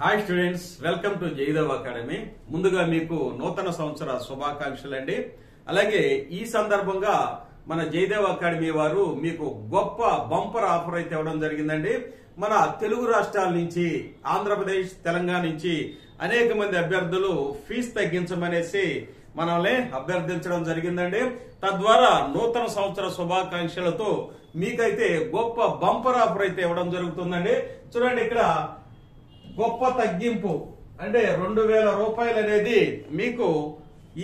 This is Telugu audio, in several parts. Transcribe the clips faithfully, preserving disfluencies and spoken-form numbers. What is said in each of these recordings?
Hi students, welcome to Jayadev Academy. Munduga meeku Nutana Samvatsara Shubhakankshalu andi. Alage ee sandarbhanga mana Jayadev Academy varu meeku goppa bumper offer ayithe ivvadam jarigindandi. Mana Telugu Rashtrala nunchi, Andhra Pradesh, Telangana nunchi అనేక మంది అభ్యర్థులు ఫీస్ తగ్గించమనేసి మనల్ని అభ్యర్థించడం జరిగిందండి. తద్వారా నూతన సంవత్సర శుభాకాంక్షలతో మీకైతే గొప్ప బంపర్ ఆఫర్ అయితే ఇవ్వడం జరుగుతుందండి. చూడండి, ఇక్కడ గొప్ప తగ్గింపు అంటే రెండు వేల రూపాయలు అనేది మీకు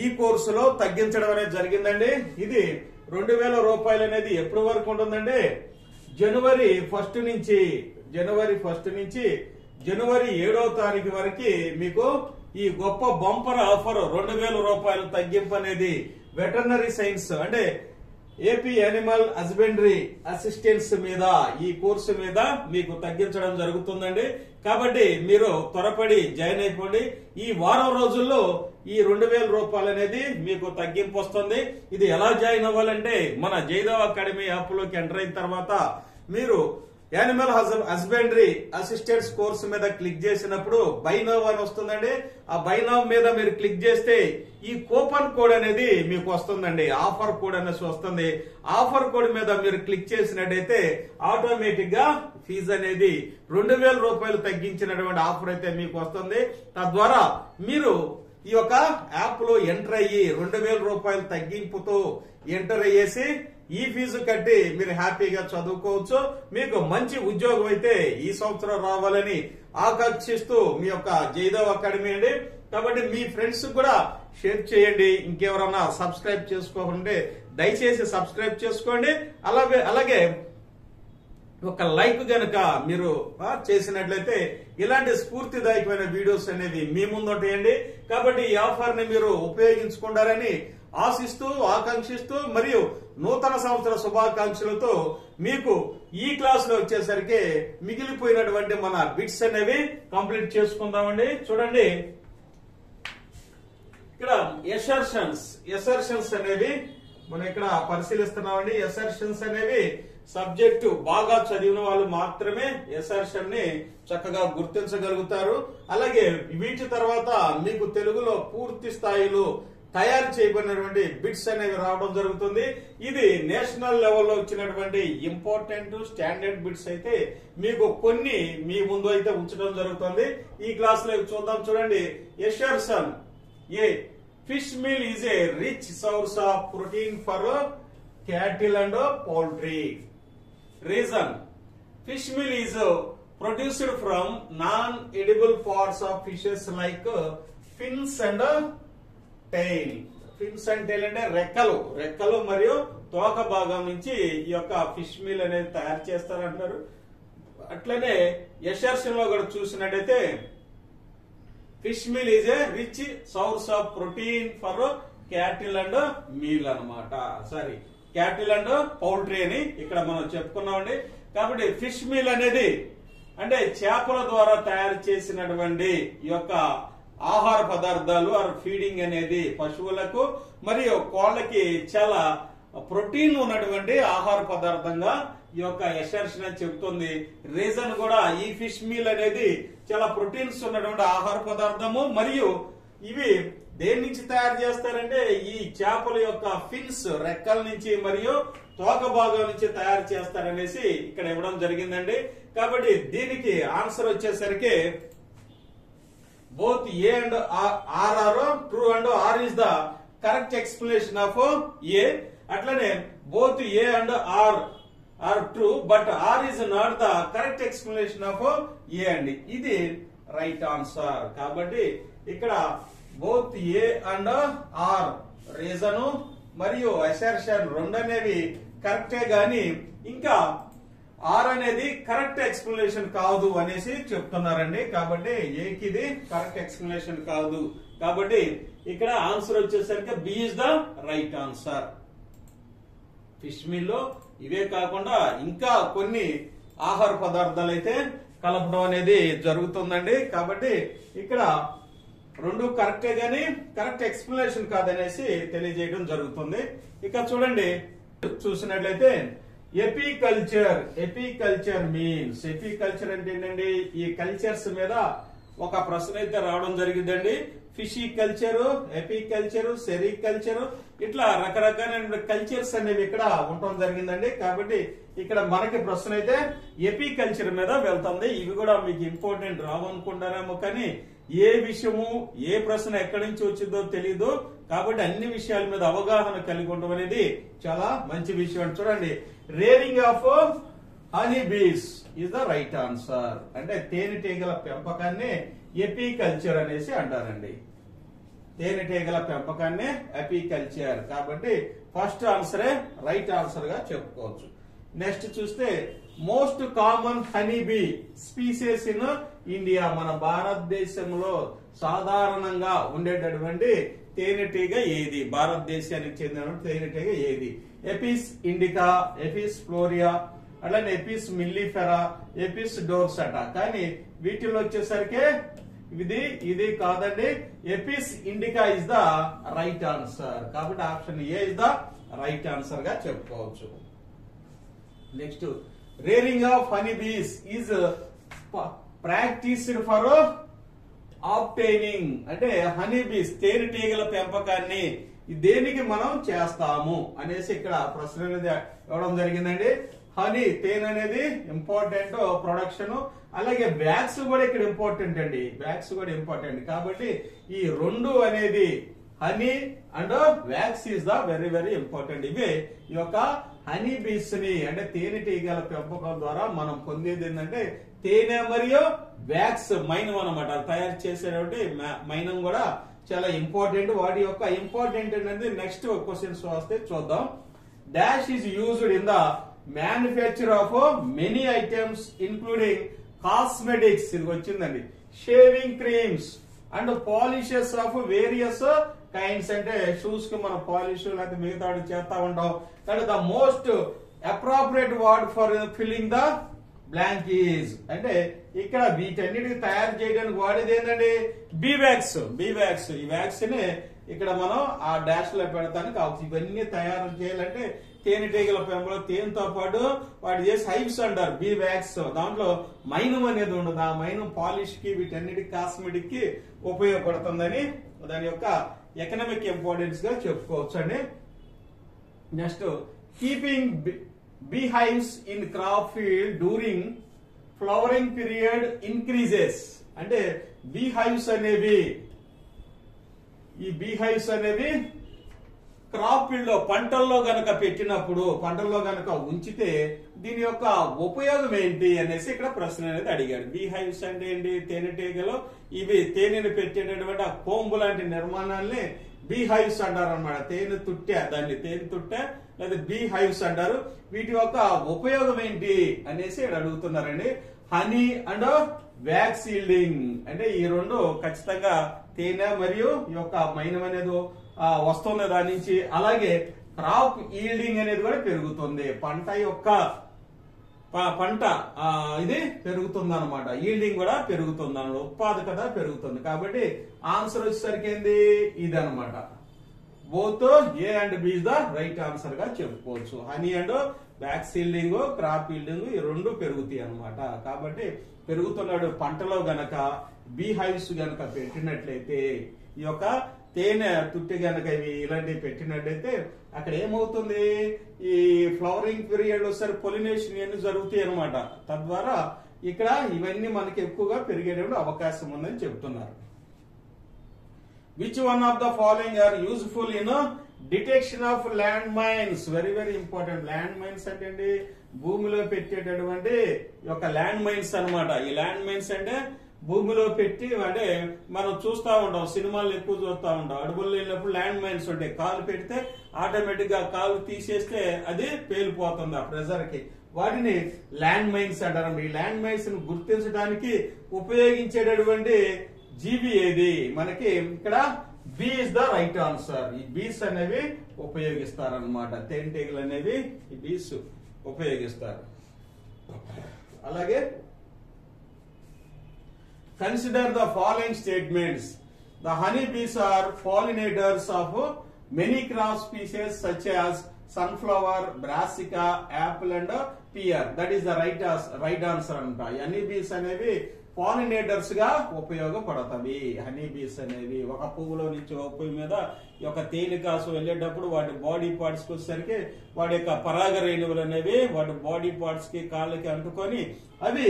ఈ కోర్సులో తగ్గించడం అనేది జరిగిందండి. ఇది రెండు వేల రూపాయలు అనేది ఎప్పటి వరకు ఉంటుందంటే జనవరి ఫస్ట్ నుంచి జనవరి ఫస్ట్ నుంచి జనవరి ఏడవ తారీఖు వరకు మీకు ఈ గొప్ప బంపర్ ఆఫర్ రెండు వేల రూపాయలు తగ్గింపు అనేది వెటర్నరీ సైన్స్ అంటే ఏపీ యానిమల్ హస్బెండరీ అసిస్టెన్స్ మీద ఈ కోర్సు మీద మీకు తగ్గించడం జరుగుతుందండి. కాబట్టి మీరు త్వరపడి జాయిన్ అయిపోండి. ఈ వారం రోజుల్లో ఈ రెండు వేల రూపాయలు అనేది మీకు తగ్గింపు వస్తుంది. ఇది ఎలా జాయిన్ అవ్వాలంటే మన జయదేవ్ అకాడమీ యాప్ లోకి ఎంటర్ అయిన తర్వాత మీరు యానిమల్ హస్బెండరీ అసిస్టెంట్స్ కోర్సు మీద క్లిక్ చేసినప్పుడు బై నవ్ అని వస్తుందండి. ఆ బై నవ్ మీద మీరు క్లిక్ చేస్తే ఈ కూపన్ కోడ్ అనేది మీకు వస్తుందండి. ఆఫర్ కోడ్ అనేసి వస్తుంది. ఆఫర్ కోడ్ మీద మీరు క్లిక్ చేసినట్టయితే ఆటోమేటిక్ గా ఫీజు అనేది రెండు వేల రూపాయలు తగ్గించినటువంటి ఆఫర్ అయితే మీకు వస్తుంది. తద్వారా మీరు ఈ యొక్క యాప్ లో ఎంటర్ అయ్యి రెండు వేల రూపాయలు తగ్గింపుతో ఎంటర్ అయ్యేసి ఈ ఫీజు కట్టి మీరు హ్యాపీగా చదువుకోవచ్చు. మీకు మంచి ఉద్యోగం అయితే ఈ సంవత్సరం రావాలని ఆకాంక్షిస్తూ మీ యొక్క జయదేవ్ అకాడమీ అండి. కాబట్టి మీ ఫ్రెండ్స్ కూడా షేర్ చేయండి. ఇంకెవరన్నా సబ్స్క్రైబ్ చేసుకోకుంటే దయచేసి సబ్స్క్రైబ్ చేసుకోండి. అలాగే అలాగే ఒక లైక్ గనక మీరు చేసినట్లయితే ఇలాంటి స్ఫూర్తిదాయకమైన వీడియోస్ అనేవి మీ ముందు ఉంటాయండి. కాబట్టి ఈ ఆఫర్ ని మీరు ఉపయోగించుకుంటారని ఆశిస్తూ ఆకాంక్షిస్తూ మరియు నూతన సంవత్సర శుభాకాంక్షలతో మీకు ఈ క్లాస్ లో వచ్చేసరికి మిగిలిపోయినటువంటి మన బిట్స్ అనేవి కంప్లీట్ చేసుకుందామండి. చూడండి, ఇక్కడ ఎసర్షన్స్ ఎసర్షన్స్ అనేవి మనం ఇక్కడ పరిశీలిస్తున్నామండి. ఎసర్షన్స్ అనేవి సబ్జెక్టు బాగా చదివిన వాళ్ళు మాత్రమే ఎసర్షన్ ని చక్కగా గుర్తించగలుగుతారు. అలాగే వీటి తర్వాత మీకు తెలుగులో పూర్తి స్థాయిలో తయారు చేయబడినటువంటి బిట్స్ అనేవి రావడం జరుగుతుంది. ఇది నేషనల్ లెవెల్లో వచ్చినటువంటి ఇంపార్టెంట్ స్టాండర్డ్ బిట్స్ అయితే మీకు కొన్ని మీ ముందు అయితే ఉంచడం జరుగుతుంది. ఈ క్లాస్ లో చూద్దాం. చూడండి, assertion a fish meal is a rich source of protein for cattle and poultry. Reason: fish meal is produced from non-edible parts of fishes like fins and tail. Fins and tail అంటే రెక్కలు రెక్కలు మరియు తోక భాగం నుంచి ఈ యొక్క ఫిష్ మీల్ అనేది తయారు చేస్తారంటారు. అట్లనే ఎసర్షన్ లో కూడా చూసినట్టయితే fish meal is a rich source of protein for cattle and meal అనమాట. సారీ, క్యాటిల్ అండ్ పౌల్ట్రీ అని ఇక్కడ మనం చెప్పుకున్నామండి. కాబట్టి ఫిష్ మీల్ అనేది అంటే చేపల ద్వారా తయారు చేసినటువంటి ఈ యొక్క ఆహార పదార్థాలు ఆర్ ఫీడింగ్ అనేది పశువులకు మరియు కోళ్ళకి చాలా ప్రోటీన్ ఉన్నటువంటి ఆహార పదార్థంగా ఈ యొక్క ఎసర్షన్ అని చెబుతుంది. రీజన్ కూడా ఈ ఫిష్ మీల్ అనేది చాలా ప్రోటీన్స్ ఉన్నటువంటి ఆహార పదార్థము మరియు ఇవి దేని నుంచి తయారు చేస్తారంటే ఈ చేపల యొక్క ఫిన్స్ రెక్కల నుంచి మరియు తోక భాగం నుంచి తయారు చేస్తారనేసి ఇక్కడ ఇవ్వడం జరిగిందండి. కాబట్టి దీనికి ఆన్సర్ వచ్చేసరికి both A and R are true and R is the correct explanation of A. అట్లనే both A and R are true but R is not the correct explanation of A అండి. ఇది రైట్ ఆన్సర్. కాబట్టి ఇక్కడ both A and R reason మరియు అసర్షన్ రెండు అనేవి కరెక్టే గాని ఇంకా ఆర్ అనేది కరెక్ట్ ఎక్స్ప్లెనేషన్ కాదు అనేసి చెప్తున్నారండి. కాబట్టి ఏకి ఇది కరెక్ట్ ఎక్స్ప్లెనేషన్ కాదు. కాబట్టి ఇక్కడ ఆన్సర్ వచ్చేసరికి B is the right answer. Fish మీల్లో ఇవే కాకుండా ఇంకా కొన్ని ఆహార పదార్థాలు అయితే కలపడం అనేది జరుగుతుందండి. కాబట్టి ఇక్కడ రెండు కరెక్టే గాని కరెక్ట్ ఎక్స్ప్లెనేషన్ కాదనేసి తెలియజేయడం జరుగుతుంది. ఇక చూడండి, చూసినట్లయితే apiculture apiculture means apiculture అంటే ఏంటండి, ఈ కల్చర్స్ మీద ఒక ప్రశ్న అయితే రావడం జరిగిందండి. Pisciculture, apiculture, sericulture, ఇట్లా రకరకాలైన కల్చర్స్ అనేవి ఇక్కడ ఉండటం జరిగిందండి. కాబట్టి ఇక్కడ మనకి ప్రశ్న అయితే ఎపీ కల్చర్ మీద వెళ్తుంది. ఇవి కూడా మీకు ఇంపార్టెంట్ రావనుకుంటారేమో, కానీ ఏ విషయము ఏ ప్రశ్న ఎక్కడి నుంచి వచ్చిందో తెలీదు. కాబట్టి అన్ని విషయాల మీద అవగాహన కలిగి ఉండడం అనేది చాలా మంచి విషయం. చూడండి, rearing of honey bees is the right answer. అంటే తేనెటీగల పెంపకాన్ని ఎపీ కల్చర్ అనేసి అంటారండి. తేనెటీగల పెంపకాన్ని ఎపీ కల్చర్. కాబట్టి ఫస్ట్ ఆన్సరే రైట్ ఆన్సర్ గా చెప్పుకోవచ్చు. నెక్స్ట్ చూస్తే most common honey bee species in India. మన భారతదేశంలో సాధారణంగా ఉండేటటువంటి తేనెటీగ ఏది? భారతదేశానికి చెందిన తేనెటీగ ఏది? ఎపిస్ ఇండికా, ఎపిస్ ఫ్లోరియా, అలానే ఎపిస్ మిల్లిఫెరా, ఎపిస్ డోర్సాటా. కానీ వీటిలో వచ్చేసరికి ఇది ఇది కాదండి. Apis indica is the right answer. కాబట్టి option A is the right answer గా చెప్పుకోవచ్చు. Next, rearing of honey bees is practised for obtaining. అంటే హనీ బీస్ తేనెటీగల పెంపకాన్ని దేనికి మనం చేస్తాము అనేసి ఇక్కడ ప్రశ్న అనేది ఇవ్వడం జరిగిందండి. హనీ, తేనె అనేది ఇంపార్టెంట్ ప్రొడక్షన్. అలాగే బ్యాగ్స్ కూడా ఇక్కడ ఇంపార్టెంట్ అండి. బ్యాగ్స్ కూడా ఇంపార్టెంట్. కాబట్టి ఈ రెండు అనేది honey and wax is the very very important. ఇవి ఈ యొక్క హనీ బీస్ ని అంటే తేనెటీగల పెంపకం ద్వారా మనం పొందేది ఏంటంటే తేనె మరియు వ్యాక్స్, మైనం అనమాట. తయారు చేసేటువంటి మైనం కూడా చాలా ఇంపార్టెంట్. వాటి యొక్క ఇంపార్టెంట్ అనేది నెక్స్ట్ క్వశ్చన్స్ వస్తే చూద్దాం. Dash is used in the manufacture of many items including cosmetics. ఇది వచ్చిందండి. Shaving creams and polishes of various kinds. అంటే షూస్ కి మనం పాలిష్ లేకపోతే మిగతా చేస్తా ఉంటాం. కానీ the most appropriate word for filling the blank is అంటే ఇక్కడ వీటన్నిటికి తయారు చేయడానికి వాడేది ఏంటండి? Bee wax. బీ వ్యాక్స్ ఈ వ్యాక్స్ ని ఇక్కడ మనం ఆ డాష్ లో పెడతానికి అవసరం. ఇవన్నీ తయారు చేయాలంటే తేనెటీగల పెంపలో తేనెతో పాటు వాటి చేసి హైవ్స్ అంటారు. బీ వ్యాక్స్ దాంట్లో మైనం అనేది ఉండదు. ఆ మైనం పాలిష్ కి వీటన్నిటి కాస్మెటిక్ కి ఉపయోగపడుతుందని దాని యొక్క ఎకనామిక్ ఇంపార్టెన్స్ గా చెప్పుకోవచ్చు అండి. Next, keeping bee hives in crop field during flowering period increases. అంటే బీ హైవ్స్ అనేవి ఈ బీ హైవ్స్ అనేవి క్రాప్ ఫీల్డ్ లో పంటల్లో గనక పెట్టినప్పుడు పంటల్లో గనక ఉంచితే దీని యొక్క ఉపయోగం ఏంటి అనేసి ఇక్కడ ప్రశ్న అనేది అడిగాడు. బీ హైవ్స్ అంటే ఏంటి? తేనెటీగలు ఇవి తేనెను పెట్టేటటువంటి ఆ కోంబు లాంటి నిర్మాణాన్ని బీ హైవ్స్ అంటారు అనమాట. తేనె తుట్టె, దాన్ని తేనె తుట్టె లేదా బీ హైవ్స్ అంటారు. వీటి యొక్క ఉపయోగం ఏంటి అనేసి అడుగుతున్నారండి. హనీ అండ్ వ్యాక్స్ ఈల్డింగ్ అంటే ఈ రెండు ఖచ్చితంగా తేనె మరియు ఈ యొక్క మైనం అనేది వస్తుంది దాని నుంచి. అలాగే క్రాప్ ఈల్డింగ్ అనేది కూడా పెరుగుతుంది. పంట యొక్క పంట ఇది పెరుగుతుంది అనమాట. ఈల్డింగ్ కూడా పెరుగుతుంది అన్నమాట, ఉత్పాదకత పెరుగుతుంది. కాబట్టి ఆన్సర్ వచ్చేసరికి ఏంది? ఇది అనమాట. Both A and B is the right answer గా చెప్పుకోవచ్చు. Honey and wax yielding, crop yielding ఈ రెండు పెరుగుతాయి అనమాట. కాబట్టి పెరుగుతున్నాడు పంటలో గనక బీ హైవ్స్ గనక పెట్టినట్లయితే ఈ యొక్క తేనె తుట్టి గనక ఇవి ఇలాంటివి పెట్టినట్లయితే అక్కడ ఏమవుతుంది? ఈ ఫ్లవరింగ్ పీరియడ్ ఒకసారి పొలినేషన్ ఇవన్నీ జరుగుతాయి అనమాట. తద్వారా ఇక్కడ ఇవన్నీ మనకి ఎక్కువగా పెరిగేటువంటి అవకాశం ఉందని చెప్తున్నారు. Which one of the following are useful in detection of land mines? Very very important. Land mines అంటే అండి భూమిలో పెట్టేటటువంటి ఒక ల్యాండ్ మైన్స్ అనమాట. ఈ ల్యాండ్ మైన్స్ అంటే భూమిలో పెట్టి అంటే మనం చూస్తూ ఉంటాం, సినిమాలు ఎక్కువ చూస్తూ ఉంటాం. అడవుల్లో వెళ్ళినప్పుడు ల్యాండ్ మైన్స్ ఉంటాయి. కాలు పెడితే ఆటోమేటిక్ గా కాలు తీసేస్తే అది పేలిపోతుంది ఆ ప్రెజర్ కి. వాటిని ల్యాండ్ మైన్స్ అంటారు. ఈ ల్యాండ్ మైన్స్ ను గుర్తించడానికి ఉపయోగించేటటువంటి జీవి ఏది? మనకి ఇక్కడ B is the right answer. ఈ బీస్ అనేవి ఉపయోగిస్తారనమాట. తేనెటీగలు అనేవి ఈ బీస్ ఉపయోగిస్తారు. అలాగే consider the following statements. The honey bees are pollinators of many crop species such as sunflower, brassica, apple and pear. That is the right, right answer. Honey bees అనేవి పాలినేటర్స్ గా ఉపయోగపడతాయి. హనీ బీస్ అనేవి ఒక పువ్వులో నుంచి ఒక పువ్వు మీద ఈ యొక్క తేలిక సో వెళ్ళేటప్పుడు వాటి బాడీ పార్ట్స్కి వచ్చేసరికి వాటి యొక్క పరాగ రేణువులు అనేవి వాటి బాడీ పార్ట్స్కి కాళ్ళకి అంటుకొని అవి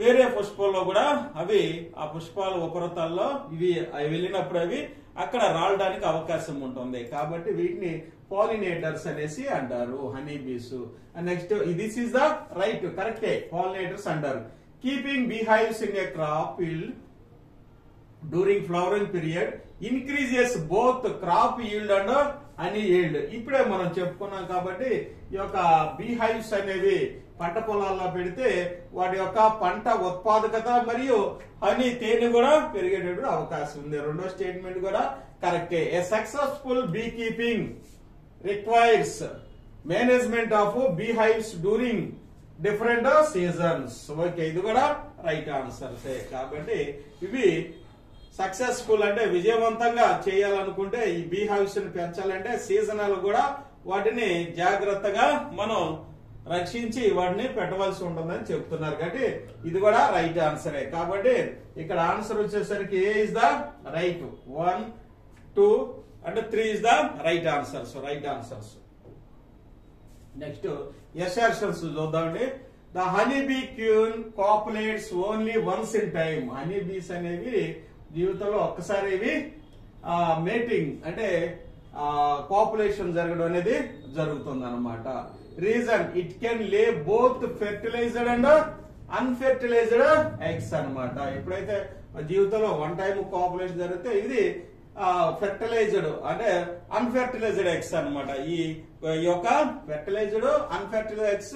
వేరే పుష్పాల్లో కూడా అవి ఆ పుష్పాల ఉపరితల్లో ఇవి అవి వెళ్ళినప్పుడు అవి అక్కడ రాలడానికి అవకాశం ఉంటుంది. కాబట్టి వీటిని పాలినేటర్స్ అనేసి అంటారు, honey bees. Next this is the right కరెక్టే, పాలినేటర్స్ అంటారు. Keeping beehives in a crop field during flowering period increases both crop yield and honey yield. ఇప్పుడే మనం చెప్పుకున్నాం కాబట్టి ఈ యొక్క బీహైవ్స్ అనేవి పంట పొలాల్లో పెడితే వాటి యొక్క పంట ఉత్పాదకత మరియు హనీ తేనె కూడా పెరిగేటటువంటి అవకాశం ఉంది. రెండో స్టేట్మెంట్ కూడా కరెక్టే. A successful beekeeping requires management of beehives during different seasons. Okay, ఇది కూడా రైట్ ఆన్సర్స్. కాబట్టి ఇవి సక్సెస్ఫుల్ అంటే విజయవంతంగా చేయాలనుకుంటే ఈ బీ హౌస్ ని పెంచాలంటే సీజనల్ కూడా వాటిని జాగ్రత్తగా మనం రక్షించి వాటిని పెట్టవలసి ఉంటుందని చెప్తున్నారు. కాబట్టి ఇది కూడా రైట్ ఆన్సరే. కాబట్టి ఇక్కడ ఆన్సర్ వచ్చేసరికి A is the right, one two అంటే three is the right answers right answers next assertions చూద్దామండి. The honey bee queen copulates only once in time. Honey bees అనేవి జీవితంలో ఒక్కసారి ఇవి మేటింగ్ అంటే పాపులేషన్ జరగడం అనేది జరుగుతుంది అనమాట. Reason it can lay both fertilised and unfertilised eggs అనమాట. ఎప్పుడైతే జీవితంలో వన్ టైమ్ కాపులేషన్ జరిగితే ఇది ఫెర్టిలైజ్డ్ అంటే అన్ఫెర్టిలైజ్డ్ ఎగ్స్ అనమాట. ఈ యొక్క ఫెర్టిలైజ్డ్ అన్ఫెర్టిలైజ్డ్ ఎగ్స్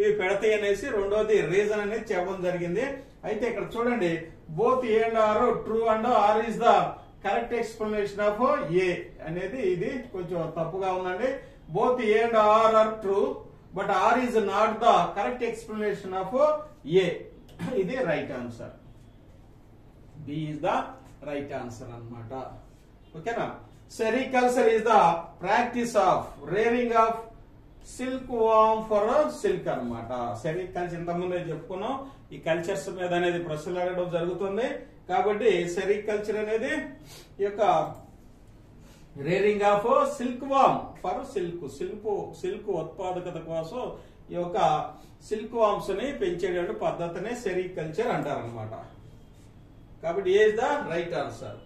ఇవి పెడతాయి అనేసి రెండోది రీజన్ అనేది చెప్పడం జరిగింది. అయితే ఇక్కడ చూడండి, both A and R true and R is the correct explanation of A అనేది ఇది కొంచెం తప్పుగా ఉందండి. Both A and R are true but R is not the correct explanation of A. ఇది right answer, B is the right answer అనమాట. ఓకేనా. Sericulture is the practice of rearing of silk warm for silk అనమాట. సెరికల్చర్ ఇంతకుముందే చెప్పుకున్నాం, ఈ కల్చర్స్ మీద అనేది ప్రశ్నలు అడగడం జరుగుతుంది. కాబట్టి సెరికల్చర్ అనేది ఈ యొక్క rearing of silk warm for silk silk silk ఉత్పాదకత కోసం ఈ యొక్క సిల్క్ వామ్స్ ని పెంచేటువంటి పద్ధతిని సెరికల్చర్ అంటారు అనమాట. కాబట్టి A is the right answer.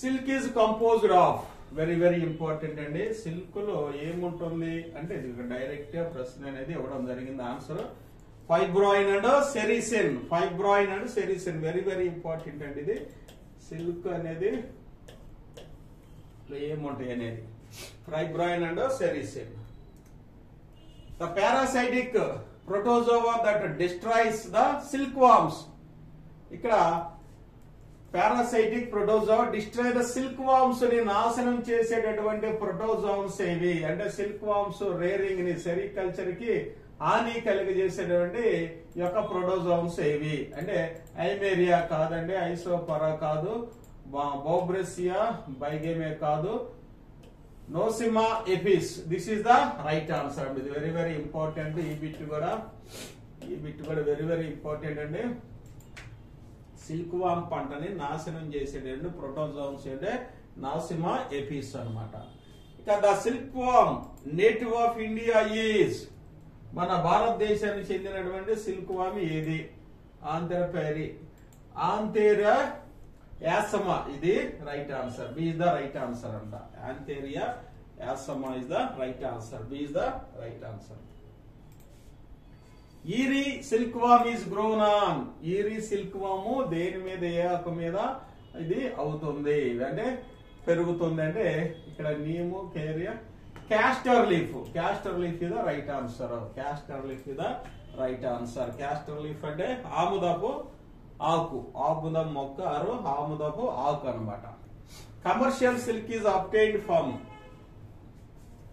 Silk is composed of, very very important అండి, సిల్క్ లో ఏముంటుంది అంటే డైరెక్ట్ గా ప్రశ్న అనేది ఇవ్వడం జరిగింది. Answer fibroin and sericin. Fibroin and sericin very very important అండి. ఇది సిల్క్ అనేది ఏముంటాయి అనేది fibroin and sericin. The parasitic protozoa that destroys the silk worms. ఇక్కడ parasitic protozoa destroy the silk worms ని నాశనం చేసేటటువంటి ప్రోటోజోమ్స్ ఏవి అంటే సిల్క్ వామ్స్ రేరింగ్ ని సెరికల్చర్ కి హాని కలిగజేసేటువంటి ఈ యొక్క ప్రోటోజోమ్స్ ఏవి అంటే ఐమేరియా కాదండి, ఐసోపరా కాదు, బోబ్రెసియా బైగేమే కాదు, Nosema apis. This is the right answer అండి. ఇది వెరీ వెరీ ఇంపార్టెంట్. ఈ బిట్ కూడా ఈ బిట్ కూడా వెరీ వెరీ ఇంపార్టెంట్ అండి. సిల్క్ వామ్ పంటని నాశనం చేసేటటువంటి ప్రోటోజోమ్స్ అంటే నాసిమా ఎపిస్ అనమాట. ఇక the silk warm native of India is. మన భారతదేశానికి చెందినటువంటి సిల్క్ వామ్ ఏది? ఆంథెరపెరి ఆంథెరియా యాసమా. ఇది right answer, B is the right answer అంట. Antheraea assama is the right answer, B is the right answer. Eri silkworm is grown on. Eri silk వాము దేని మీద ఏ ఆకు మీద ఇది అవుతుంది అంటే పెరుగుతుంది అంటే ఇక్కడ నీము కేరియా క్యాస్టర్ లీఫ్. క్యాస్టర్ లీఫ్ ఇదా రైట్ ఆన్సర్. క్యాస్టర్ లీఫ్ ఇదా రైట్ ఆన్సర్. క్యాస్టర్ లీఫ్ అంటే ఆముదపు ఆకు, ఆముదం మొక్క ఆరు ఆముదపు ఆకు అనమాట. Commercial silk is obtained from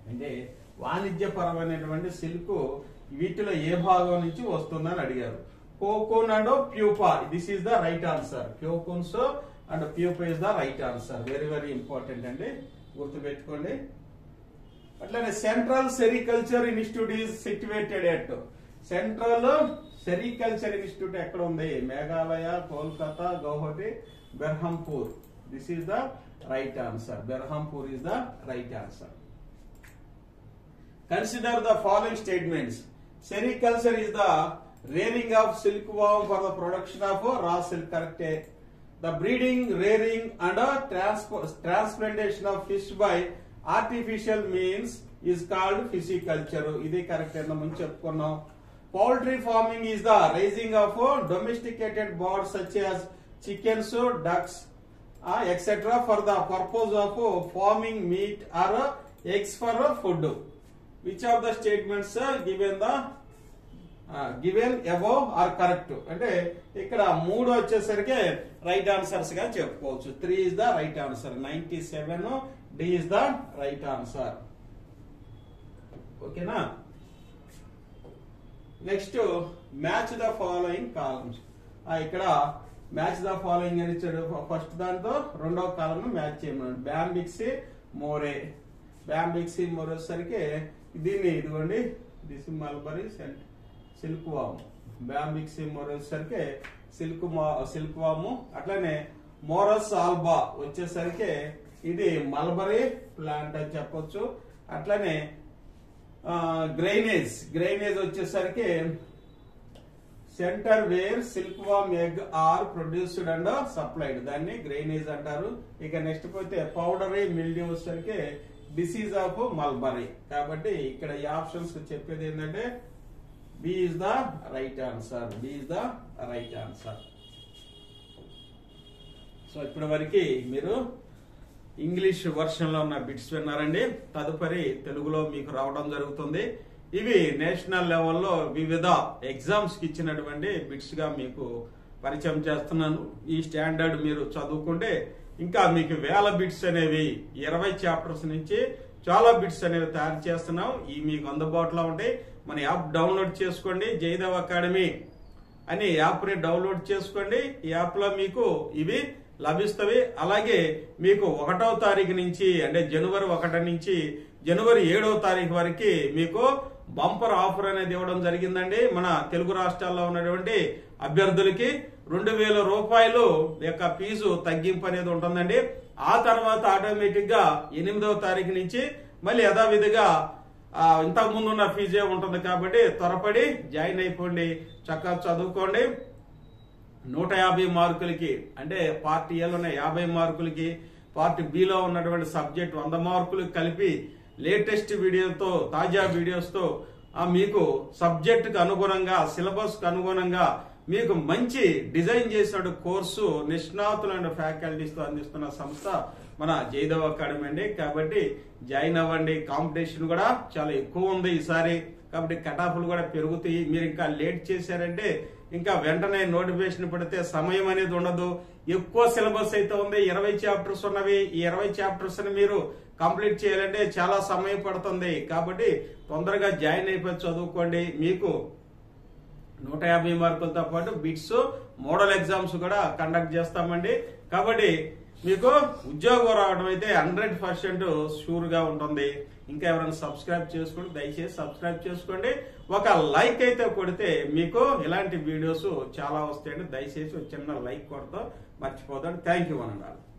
అంటే వాణిజ్యపరమైనటువంటి సిల్క్ వీటిలో ఏ భాగం నుంచి వస్తుందని అడిగారు. Cocoon and pupa. This is the right answer. Cocoons and pupa is the right answer. Very very important అండి, గుర్తుపెట్టుకోండి. అట్లనే central sericulture institute is situated at. Central Sericulture Institute Akadunde, Meghalaya, Kolkata, Guwahati, Berhampur. This is the right answer. Berhampur is the right answer. Consider the following statements. Sericulture is the rearing of silkworm for the production of raw silk. Correct. The breeding, rearing and transplantation of fish by artificial means is called pisciculture. This is correct. Poultry farming is the raising of domesticated birds such as chickens, ducks, et cetera for the purpose of farming meat or eggs for food. Which of the statements given the Uh, given above are correct. And here mood right answers. three is the right answer. ninety-seven D is the right answer. Okay na? Next match the following columns. Here match the following. First then the rondo column match. Bombyx mori. Bombyx mori sarke. This is mulberry scent. Silkworm, Bombyx mori sarke, silkworm, silkworm, atlane Morus alba, which is sarke, idi mulberry plant and chapocho, atlane uh, grainage, grainage, which is sarke, center where silkworm egg are produced and supplied. Then grainage antaru, ika next pote powdery mildew sarke, disease of mulberry. Kabatti, ikkada ee options cheppedi endante B is the right answer. B is the right answer. So, ippudu variki meeru English version lo unna bits vinnarandi. Tadupari Telugulo meeku raavadam jarugutundi. Ivi national level lo vividha exams ki ichinatuvanti bits ga meeku parichayam chestunnanu. Ee standard meeru chaduvukunte inka meeku vela bits anevi twenty chapters nunchi chala bits anevi tayaru chestunnam. Ee meeku andabaatlo untayi. మన యాప్ డౌన్లోడ్ చేసుకోండి జయదేవ్ అకాడమీ అని యాప్ ని డౌన్లోడ్ చేసుకోండి ఈ యాప్ లో మీకు ఇవి లభిస్తాయి అలాగే మీకు ఒకటవ తారీఖు నుంచి అంటే జనవరి ఒకటి నుంచి జనవరి ఏడవ తారీఖు వరకు మీకు బంపర్ ఆఫర్ అనేది ఇవ్వడం జరిగిందండి మన తెలుగు రాష్ట్రాల్లో ఉన్నటువంటి అభ్యర్థులకు రెండు వేల రూపాయలు యొక్క ఫీజు తగ్గింపు అనేది ఉంటుందండి ఆ తర్వాత ఆటోమేటిక్ గా ఎనిమిదవ తారీఖు నుంచి మళ్ళీ యథావిధిగా ఇంతకు ముందు ఉన్న ఫీజే ఉంటుంది కాబట్టి త్వరపడి జాయిన్ అయిపోండి చక్కగా చదువుకోండి నూట యాభై మార్కులకి అంటే పార్ట్ ఏ లో ఉన్న యాభై మార్కులకి పార్ట్ బి లో ఉన్నటువంటి సబ్జెక్ట్ వంద మార్కులు కలిపి లేటెస్ట్ వీడియోతో తాజా వీడియోస్ తో మీకు సబ్జెక్ట్ కు అనుగుణంగా సిలబస్ కు అనుగుణంగా మీకు మంచి డిజైన్ చేసిన కోర్సు నిష్ణాతులైన ఫ్యాకల్టీస్ తో అందిస్తున్న సంస్థ మన జయదేవ్ అకాడమీ అండి కాబట్టి జాయిన్ అవ్వండి కాంపిటీషన్ కూడా చాలా ఎక్కువ ఉంది ఈసారి కాబట్టి కటాఫ్లు కూడా పెరుగుతాయి మీరు ఇంకా లేట్ చేశారంటే ఇంకా వెంటనే నోటిఫికేషన్ పడితే సమయం అనేది ఉండదు ఎక్కువ సిలబస్ అయితే ఉంది ఇరవై చాప్టర్స్ ఉన్నవి ఈ ఇరవై చాప్టర్స్ ని మీరు కంప్లీట్ చేయాలంటే చాలా సమయం పడుతుంది కాబట్టి తొందరగా జాయిన్ అయిపోయి చదువుకోండి మీకు నూట యాభై మార్కులతో పాటు బిట్స్ మోడల్ ఎగ్జామ్స్ కూడా కండక్ట్ చేస్తామండి కాబట్టి మీకు ఉద్యోగం రావడం అయితే హండ్రెడ్ పర్సెంట్ షూర్ గా ఉంటుంది ఇంకా ఎవరైనా సబ్స్క్రైబ్ చేసుకోండి దయచేసి సబ్స్క్రైబ్ చేసుకోండి ఒక లైక్ అయితే కొడితే మీకు ఇలాంటి వీడియోస్ చాలా వస్తాయండి దయచేసి చిన్న లైక్ కొడతా మర్చిపోతాడు థ్యాంక్ యూ అన్నాడు